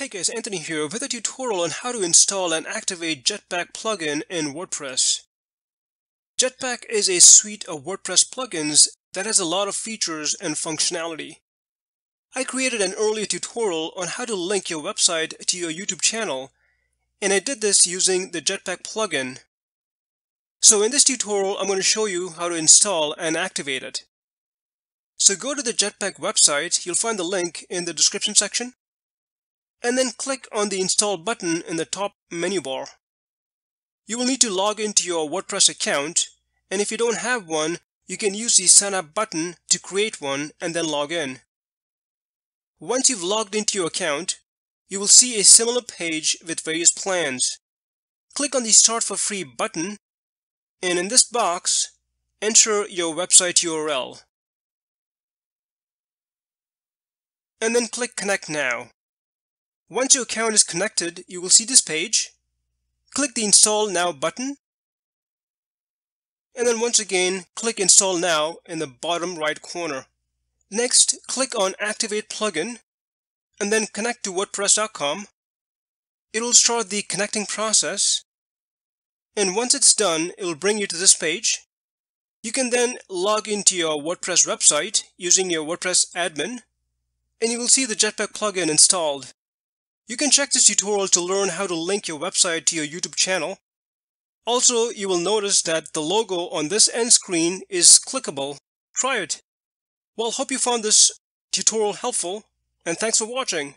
Hey guys, Anthony here with a tutorial on how to install and activate Jetpack plugin in WordPress. Jetpack is a suite of WordPress plugins that has a lot of features and functionality. I created an earlier tutorial on how to link your website to your YouTube channel, and I did this using the Jetpack plugin. So in this tutorial, I'm going to show you how to install and activate it. So go to the Jetpack website, you'll find the link in the description section, and then click on the Install button in the top menu bar. You will need to log into your WordPress account, and if you don't have one, you can use the Sign Up button to create one and then log in. Once you've logged into your account, you will see a similar page with various plans. Click on the Start for Free button, and in this box, enter your website URL. And then click Connect Now. Once your account is connected, you will see this page. Click the Install Now button. And then once again, click Install Now in the bottom right corner. Next, click on Activate Plugin, and then connect to WordPress.com. It will start the connecting process. And once it's done, it will bring you to this page. You can then log into your WordPress website using your WordPress admin, and you will see the Jetpack plugin installed. You can check this tutorial to learn how to link your website to your YouTube channel. Also, you will notice that the logo on this end screen is clickable. Try it. Well, hope you found this tutorial helpful, and thanks for watching.